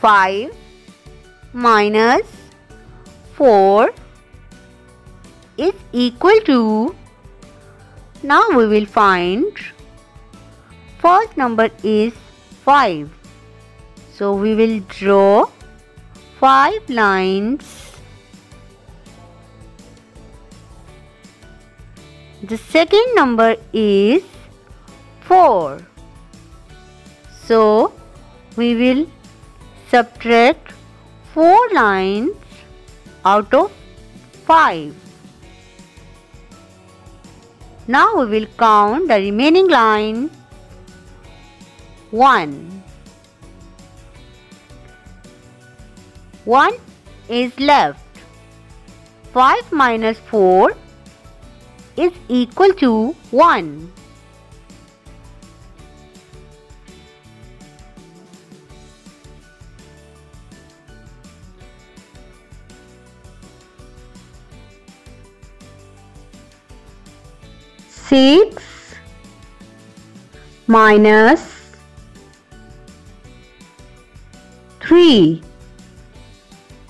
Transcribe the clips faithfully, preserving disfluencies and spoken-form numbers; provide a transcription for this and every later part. Five minus four is equal to, now we will find first number is five. So we will draw five lines. The second number is four. So we will subtract four lines out of five. Now we will count the remaining line. One. One is left. Five minus four is equal to one. Six minus three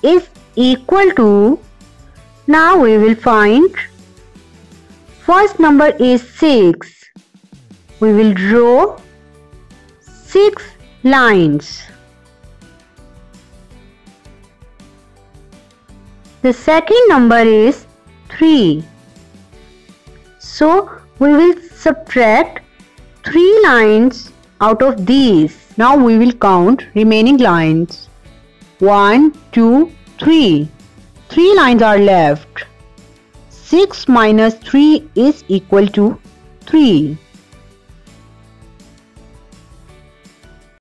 is equal to, now we will find first number is six. We will draw six lines. The second number is three. So we will subtract three lines out of these. Now we will count remaining lines. one, two, three. three lines are left. six minus three is equal to three.